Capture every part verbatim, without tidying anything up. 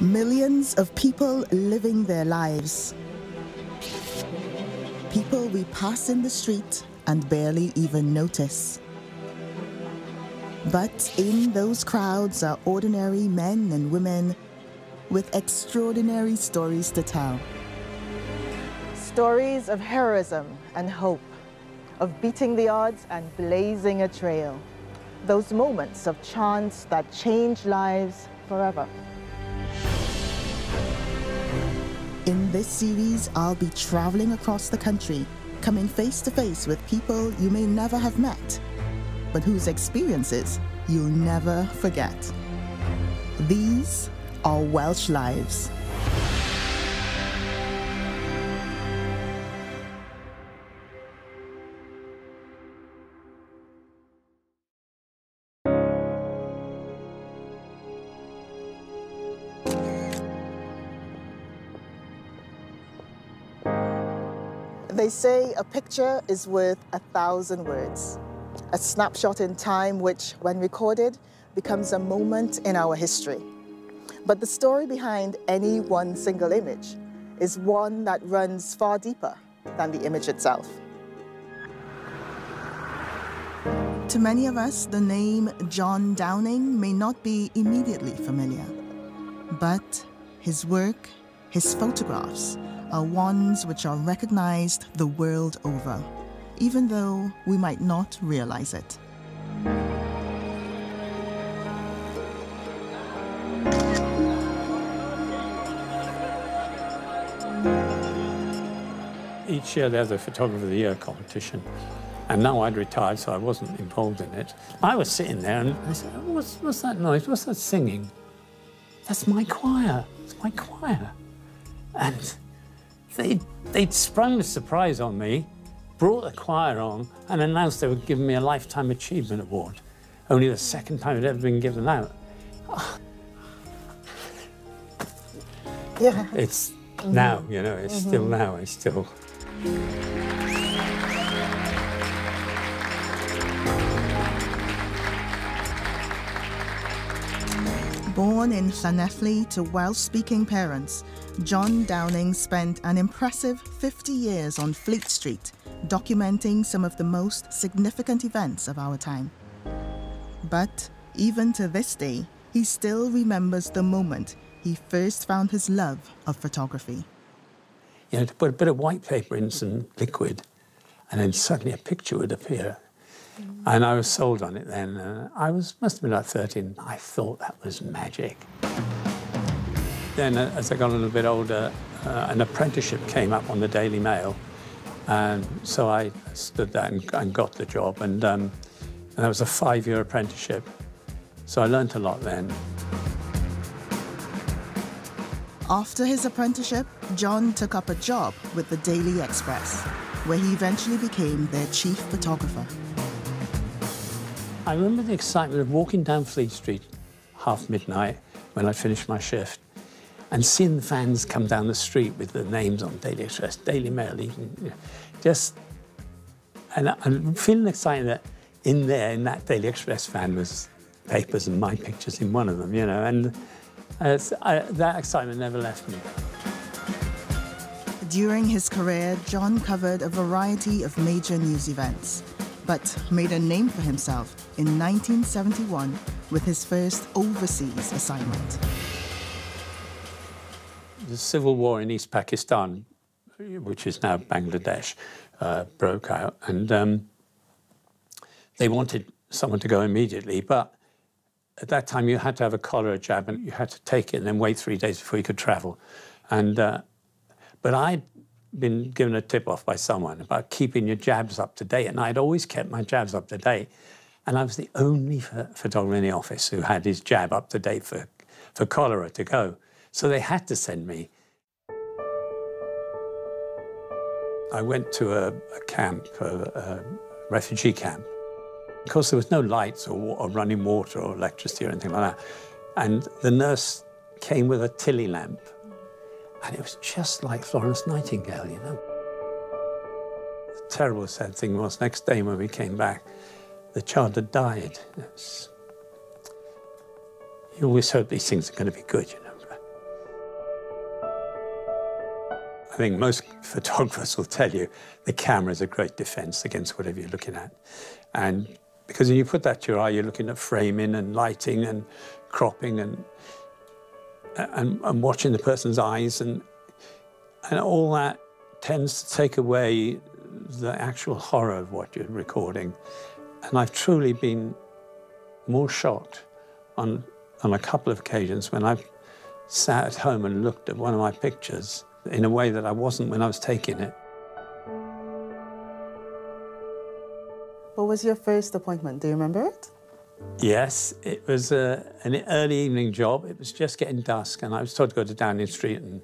Millions of people living their lives. People we pass in the street and barely even notice. But in those crowds are ordinary men and women with extraordinary stories to tell. Stories of heroism and hope, of beating the odds and blazing a trail. Those moments of chance that change lives forever. In this series, I'll be traveling across the country, coming face to face with people you may never have met, but whose experiences you'll never forget. These are Welsh Lives. They say a picture is worth a thousand words, a snapshot in time which, when recorded, becomes a moment in our history. But the story behind any one single image is one that runs far deeper than the image itself. To many of us, the name John Downing may not be immediately familiar, but his work, his photographs, are ones which are recognized the world over, even though we might not realize it. Each year there's a Photographer of the Year competition, and now I'd retired, so I wasn't involved in it. I was sitting there and I said, oh, what's, what's that noise? What's that singing? That's my choir, it's my choir. And they'd, they'd sprung the surprise on me, brought the choir on, and announced they were giving me a Lifetime Achievement Award. Only the second time it had ever been given out. Oh. Yeah. It's mm-hmm. now, you know, it's mm-hmm. still now, it's still. Born in Llanelli to Welsh-speaking parents, John Downing spent an impressive fifty years on Fleet Street, documenting some of the most significant events of our time. But even to this day, he still remembers the moment he first found his love of photography. You know, to put a bit of white paper in some liquid, and then suddenly a picture would appear. And I was sold on it then. Uh, I was, must have been like thirteen. I thought that was magic. Then, uh, as I got a little bit older, uh, an apprenticeship came up on the Daily Mail. And so I stood there and, and got the job. And, um, and that was a five-year apprenticeship. So I learnt a lot then. After his apprenticeship, John took up a job with the Daily Express, where he eventually became their chief photographer. I remember the excitement of walking down Fleet Street half midnight when I finished my shift and seeing the vans come down the street with the names on Daily Express, Daily Mail, even, just... And I'm feeling excited that in there, in that Daily Express van was papers and my pictures in one of them, you know, and uh, I, that excitement never left me. During his career, John covered a variety of major news events, but made a name for himself in nineteen seventy-one with his first overseas assignment. The civil war in East Pakistan, which is now Bangladesh, uh, broke out, and um, they wanted someone to go immediately, but at that time you had to have a cholera jab and you had to take it and then wait three days before you could travel. And, uh, but I been given a tip-off by someone about keeping your jabs up to date, and I'd always kept my jabs up to date, and I was the only photographer in the office who had his jab up to date for, for cholera to go. So they had to send me. I went to a, a camp, a, a refugee camp. Of course, there was no lights or, or running water or electricity or anything like that, and the nurse came with a tilly lamp. And it was just like Florence Nightingale, you know. The terrible sad thing was, next day when we came back, the child had died. It's, you always hope these things are going to be good, you know. think most photographers will tell you the camera is a great defense against whatever you're looking at. And because when you put that to your eye, you're looking at framing and lighting and cropping and and, and watching the person's eyes, and and all that tends to take away the actual horror of what you're recording. And I've truly been more shocked on on a couple of occasions when I've sat at home and looked at one of my pictures in a way that I wasn't when I was taking it. What was your first appointment? Do you remember it? Yes, it was a, an early evening job. It was just getting dusk, and I was told to go to Downing Street and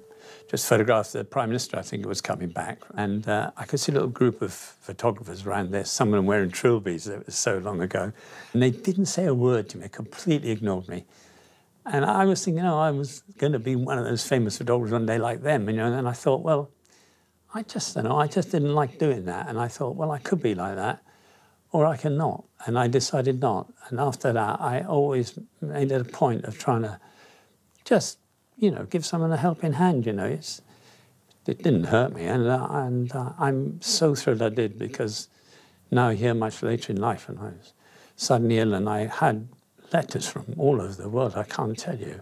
just photograph the Prime Minister, I think it was, coming back. And uh, I could see a little group of photographers around there, some of them wearing trilbies, it was so long ago. And they didn't say a word to me, completely ignored me. And I was thinking, oh, I was going to be one of those famous photographers one day like them, you know, and I thought, well, I just, you know, I just didn't like doing that. And I thought, well, I could be like that, or I can not. And I decided not. And after that, I always made it a point of trying to just, you know, give someone a helping hand, you know. It's, it didn't hurt me, and, uh, and uh, I'm so thrilled I did, because now here much later in life, and I was suddenly ill, and I had letters from all over the world, I can't tell you,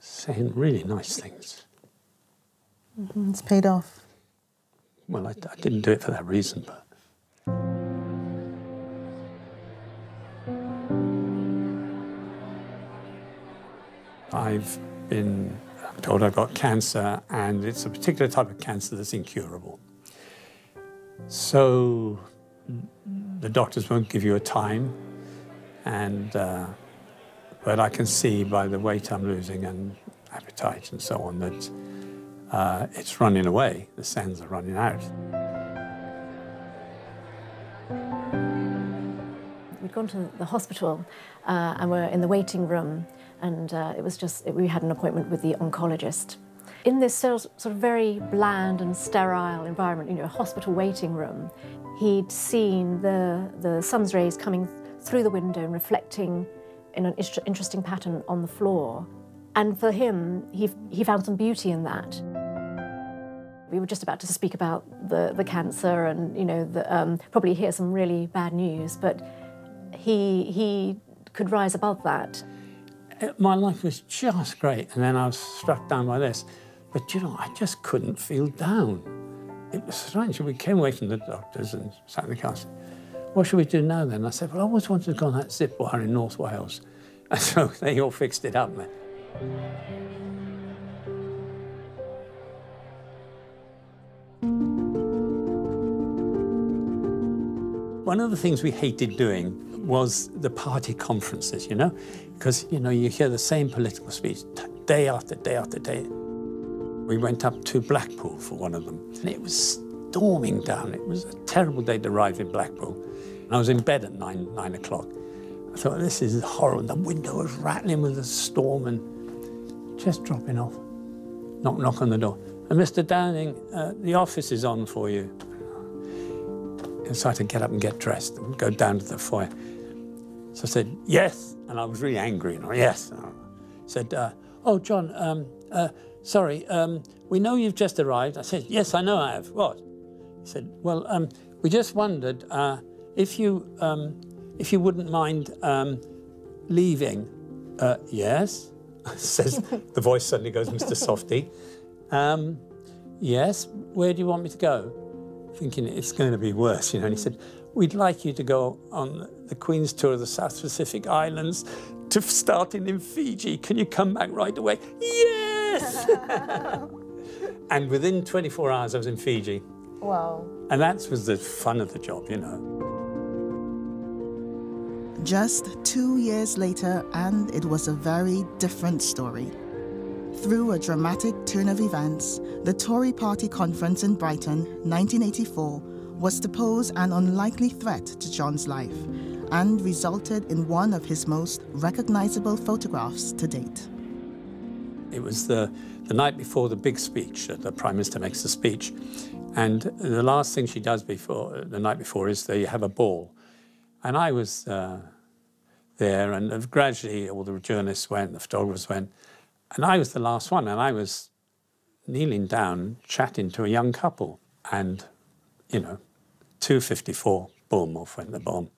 saying really nice things. Mm-hmm. It's paid off. Well, I, I didn't do it for that reason, but... I've been I'm told I've got cancer, and it's a particular type of cancer that's incurable. So the doctors won't give you a time, and uh, but I can see by the weight I'm losing and appetite and so on that uh, it's running away. The sands are running out. We'd gone to the hospital uh, and we're in the waiting room, and uh, it was just, it, we had an appointment with the oncologist. In this sort of very bland and sterile environment, you know, a hospital waiting room, he'd seen the, the sun's rays coming through the window and reflecting in an interesting pattern on the floor. And for him, he, he found some beauty in that. We were just about to speak about the, the cancer and, you know, the, um, probably hear some really bad news, but he, he could rise above that. My life was just great, and then I was struck down by this. But, you know, I just couldn't feel down. It was strange. We came away from the doctors and sat in the car. What should we do now, then? I said, well, I always wanted to go on that zip wire in North Wales. And so they all fixed it up, man. One of the things we hated doing was the party conferences, you know? Because, you know, you hear the same political speech day after day after day. We went up to Blackpool for one of them, and it was storming down. It was a terrible day to arrive in Blackpool. I was in bed at nine, nine o'clock. I thought, this is horrible. The window was rattling with the storm and just dropping off. Knock, knock on the door. And Mister Downing, uh, the office is on for you. And so I had to get up and get dressed and go down to the foyer. So I said, yes. And I was really angry. And I, yes. And I said, uh, oh, John, um, uh, sorry, um, we know you've just arrived. I said, yes, I know I have. What? He said, well, um, we just wondered uh, if you um, if you wouldn't mind um, leaving. Uh, yes, says the voice suddenly goes, Mister Softy. Um, yes, where do you want me to go? Thinking it's going to be worse, you know. And he said, we'd like you to go on the Queen's tour of the South Pacific Islands, to starting in Fiji. Can you come back right away? Yes! And within twenty-four hours, I was in Fiji. Wow. And that was the fun of the job, you know. Just two years later, and it was a very different story. Through a dramatic turn of events, the Tory Party conference in Brighton, nineteen eighty-four, was to pose an unlikely threat to John's life, and resulted in one of his most recognizable photographs to date. It was the, the night before the big speech, the Prime Minister makes the speech, and the last thing she does before the night before is they have a ball. And I was uh, there, and gradually all the journalists went, the photographers went, and I was the last one, and I was kneeling down, chatting to a young couple. And, you know, two fifty-four, boom, off went the bomb.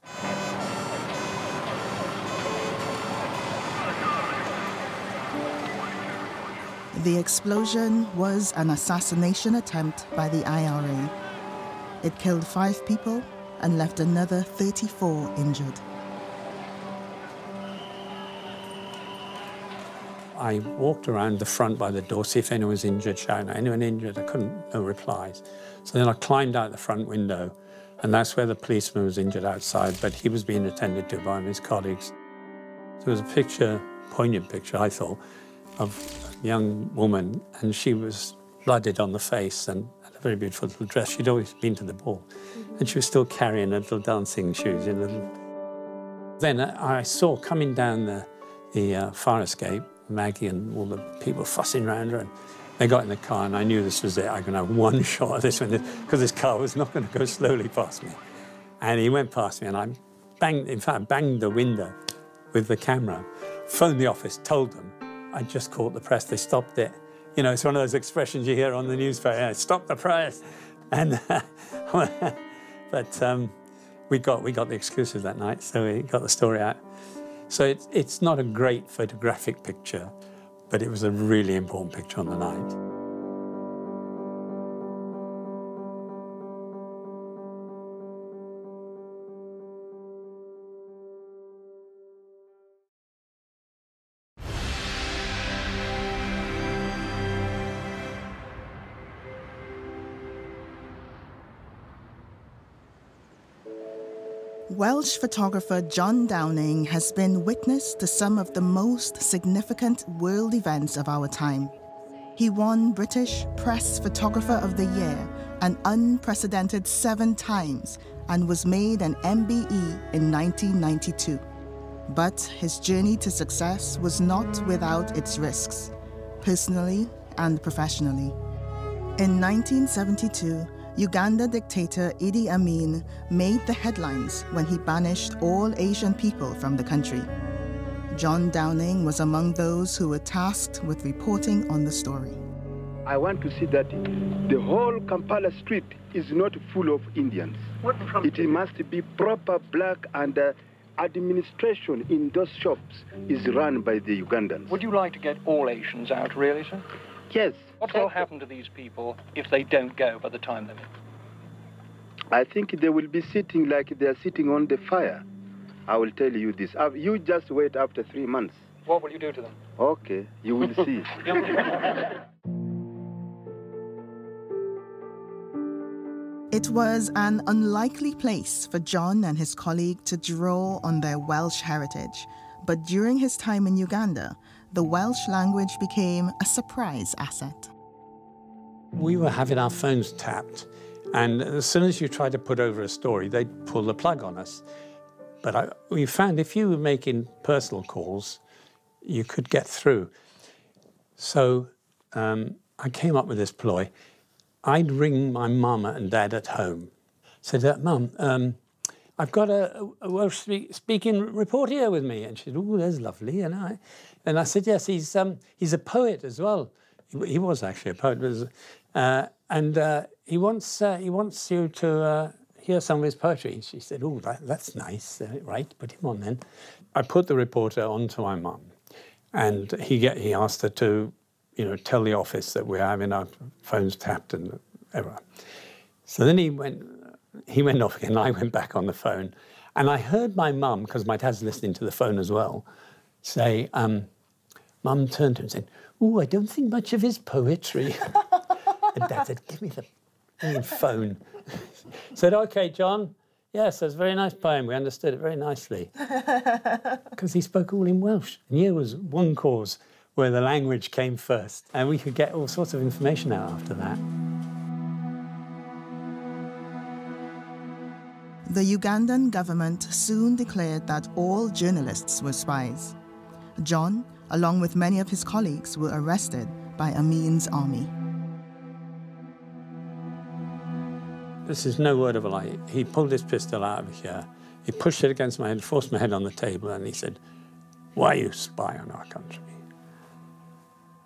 The explosion was an assassination attempt by the I R A. It killed five people and left another thirty-four injured. I walked around the front by the door, see if anyone was injured, shouting, anyone injured? I couldn't, no replies. So then I climbed out the front window, and that's where the policeman was injured outside, but he was being attended to by one of his colleagues. There was a picture, poignant picture, I thought, of a young woman, and she was blooded on the face and had a very beautiful little dress. She'd always been to the ball, and she was still carrying her little dancing shoes. In little... Then I saw coming down the, the uh, fire escape, Maggie and all the people fussing around her, and they got in the car, and I knew this was it. I could have one shot at this one, because this car was not going to go slowly past me. And he went past me, and I banged, in fact, banged the window with the camera, phoned the office, told them, I just caught the press, they stopped it. You know, it's one of those expressions you hear on the newspaper, yeah, stop the press. And, uh, but um, we, got, we got the exclusive that night, so we got the story out. So it's, it's not a great photographic picture, but it was a really important picture on the night. Welsh photographer John Downing has been witness to some of the most significant world events of our time. He won British Press Photographer of the Year an unprecedented seven times and was made an M B E in nineteen ninety-two. But his journey to success was not without its risks, personally and professionally. In nineteen seventy-two, Uganda dictator Idi Amin made the headlines when he banished all Asian people from the country. John Downing was among those who were tasked with reporting on the story. I want to see that the whole Kampala street is not full of Indians. It must be proper black, and uh, administration in those shops is run by the Ugandans. Would you like to get all Asians out, really, sir? Yes. What will happen to these people if they don't go by the time limit? I think they will be sitting like they are sitting on the fire. I will tell you this. You just wait after three months. What will you do to them? Okay, you will see. It was an unlikely place for John and his colleague to draw on their Welsh heritage. But during his time in Uganda, the Welsh language became a surprise asset. We were having our phones tapped, and as soon as you tried to put over a story, they'd pull the plug on us. But I, we found if you were making personal calls, you could get through. So um, I came up with this ploy. I'd ring my mama and dad at home. Said, Mum, um, I've got a, a Welsh-speaking reporter here with me. And she said, oh, that's lovely. And I, and I said, yes, he's, um, he's a poet as well. He, he was actually a poet. Uh, and uh, he, wants, uh, he wants you to uh, hear some of his poetry. She said, oh, that, that's nice. Uh, right, put him on then. I put the reporter onto my mum. And he, get, he asked her to, you know, tell the office that we're having our phones tapped and everything. So then he went... He went off again, and I went back on the phone. And I heard my mum, because my dad's listening to the phone as well, say, um, Mum turned to him and said, oh, I don't think much of his poetry. And Dad said, give me the, give me the phone. Said, OK, John, yes, that's a very nice poem. We understood it very nicely. Because he spoke all in Welsh. And here was one cause where the language came first. And we could get all sorts of information out after that. The Ugandan government soon declared that all journalists were spies. John, along with many of his colleagues, were arrested by Amin's army. This is no word of a lie. He pulled his pistol out of here, he pushed it against my head, forced my head on the table, and he said, why you spy on our country?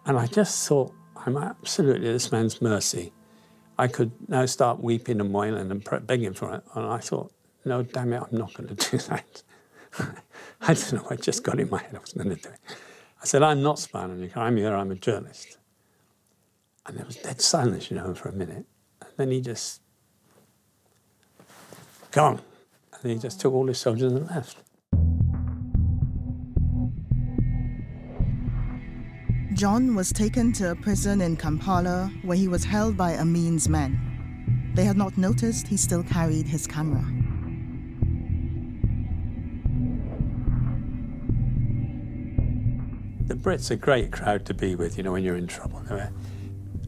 And I just thought, I'm absolutely at this man's mercy. I could now start weeping and wailing and begging for it. And I thought, no, damn it, I'm not going to do that. I don't know, I just got in my head I was going to do it. I said, I'm not spying, I'm here, I'm a journalist. And there was dead silence, you know, for a minute. And then he just, gone. And he just took all his soldiers and left. John was taken to a prison in Kampala where he was held by Amin's men. They had not noticed he still carried his camera. The Brits are a great crowd to be with, you know, when you're in trouble.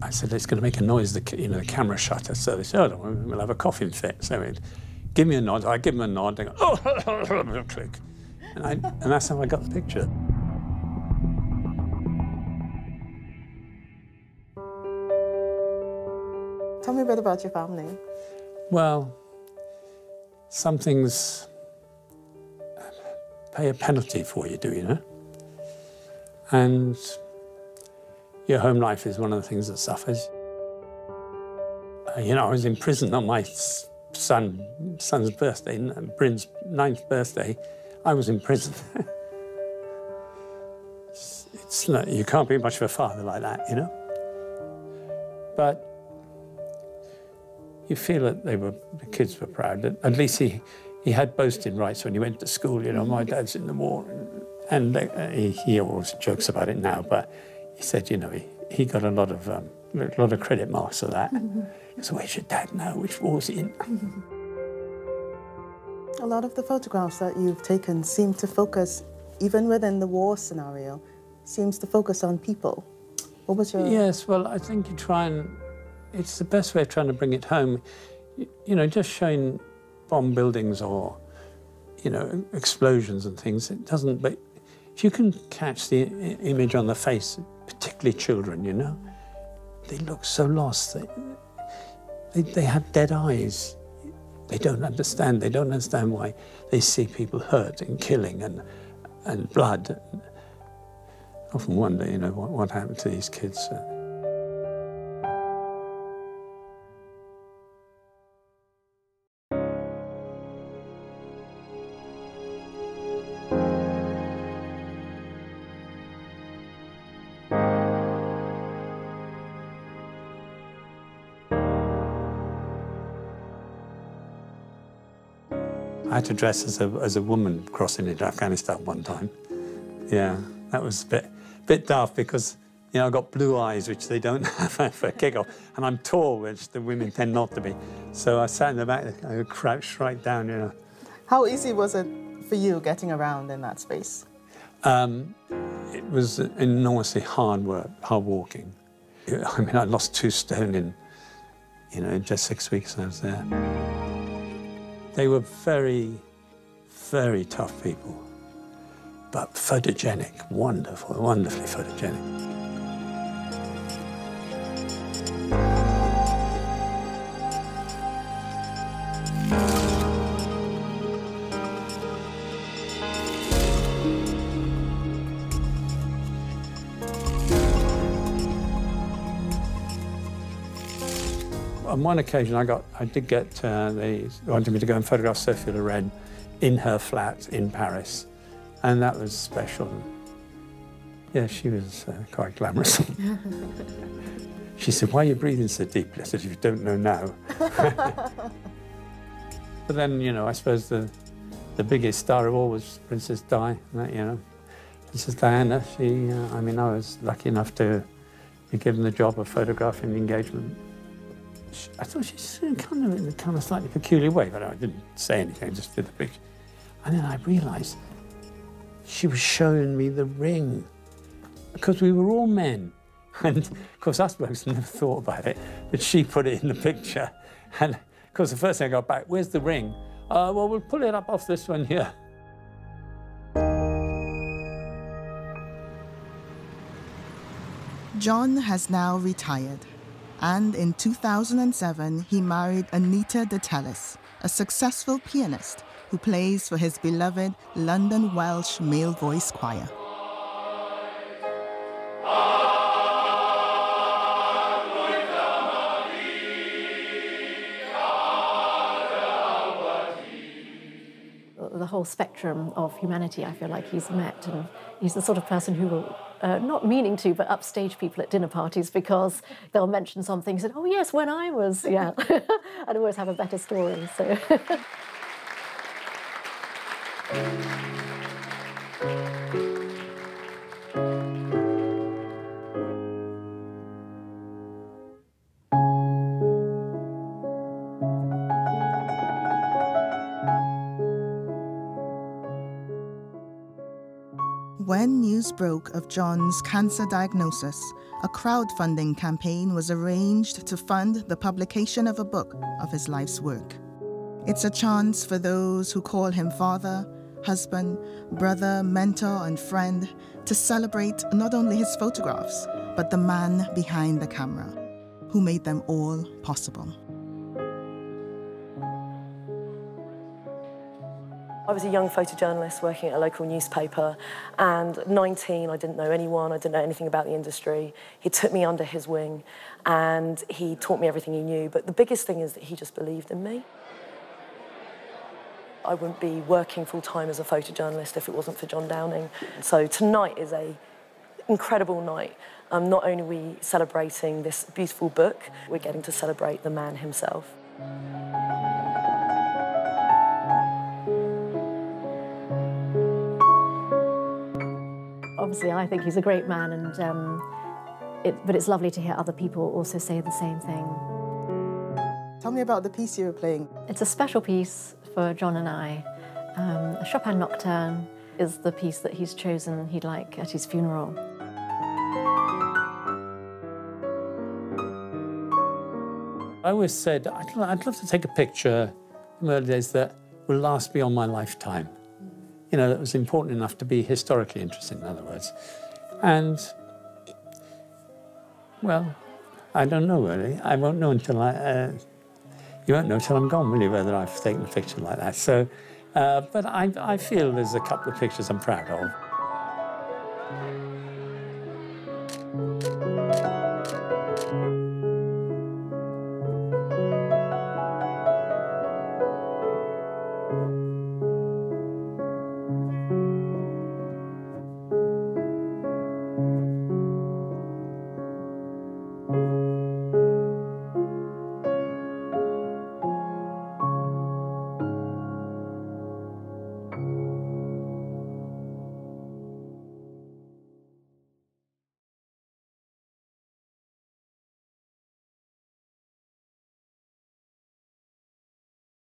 I said, it's going to make a noise, the, you know, the camera shutter. So they said, oh, we'll have a coughing fit. So it, give me a nod. I give them a nod. They go, oh, click. And, I, and that's how I got the picture. Tell me a bit about your family. Well, some things pay a penalty for you, do you know? And your home life is one of the things that suffers. Uh, you know, I was in prison on my son, son's birthday, Bryn's ninth birthday. I was in prison. it's, it's not, you can't be much of a father like that, you know? But you feel that they were, the kids were proud. At least he, he had boasting rights when he went to school. You know, my dad's in the war. And, and he, he always jokes about it now, but he said, you know, he, he got a lot of um, a lot of credit marks for that. Mm-hmm. So where's your dad now? Which war's he in? Mm-hmm. A lot of the photographs that you've taken seem to focus, even within the war scenario, seems to focus on people. What was your... Yes, well, I think you try and... It's the best way of trying to bring it home. You, you know, just showing bomb buildings or, you know, explosions and things, it doesn't... But if you can catch the image on the face, particularly children, you know, they look so lost. They, they, they have dead eyes. They don't understand. They don't understand why they see people hurt and killing and, and blood. I often wonder, you know, what, what happened to these kids. I had to dress as a, as a woman crossing into Afghanistan one time. Yeah, that was a bit, bit daft because, you know, I've got blue eyes, which they don't have for a kick-off, and I'm tall, which the women tend not to be. So I sat in the back, I crouched right down, you know. How easy was it for you getting around in that space? Um, it was enormously hard work, hard walking. I mean, I lost two stone in, you know, in just six weeks I was there. They were very, very tough people, but photogenic, wonderful, wonderfully photogenic. On one occasion, I got, I did get, uh, they wanted me to go and photograph Sophia Loren in her flat in Paris, and that was special. Yeah, she was uh, quite glamorous. She said, "Why are you breathing so deeply?" I said, "You don't know now." But then, you know, I suppose the the biggest star of all was Princess Di. You know, Princess Diana. She, uh, I mean, I was lucky enough to be given the job of photographing the engagement. I thought she's kind of in a kind of slightly peculiar way, but I didn't say anything, I just did the picture. And then I realised she was showing me the ring, because we were all men. And, of course, us blokes never thought about it, but she put it in the picture. And, of course, the first thing I got back, where's the ring? Uh, well, we'll pull it up off this one here. John has now retired. And in two thousand seven, he married Anita de Tellis, a successful pianist who plays for his beloved London Welsh Male Voice Choir. whole spectrum of humanity, I feel like he's met. And he's the sort of person who will, uh, not meaning to, but upstage people at dinner parties because they'll mention something. He said, oh, yes, when I was, yeah. I'd always have a better story, so. When news broke of John's cancer diagnosis, a crowdfunding campaign was arranged to fund the publication of a book of his life's work. It's a chance for those who call him father, husband, brother, mentor, and friend to celebrate not only his photographs, but the man behind the camera, who made them all possible. I was a young photojournalist working at a local newspaper, and at nineteen, I didn't know anyone, I didn't know anything about the industry. He took me under his wing, and he taught me everything he knew, but the biggest thing is that he just believed in me. I wouldn't be working full-time as a photojournalist if it wasn't for John Downing. So tonight is an incredible night. Um, not only are we celebrating this beautiful book, we're getting to celebrate the man himself. Obviously, I think he's a great man, and um, it, but it's lovely to hear other people also say the same thing. Tell me about the piece you were playing. It's a special piece for John and I. Um, a Chopin Nocturne is the piece that he's chosen he'd like at his funeral. I always said, I'd, I'd love to take a picture in the early days that will last beyond my lifetime. You know, that was important enough to be historically interesting, in other words. And, well, I don't know, really. I won't know until I... Uh, you won't know until I'm gone, really, whether I've taken a picture like that. So, uh, but I, I feel there's a couple of pictures I'm proud of.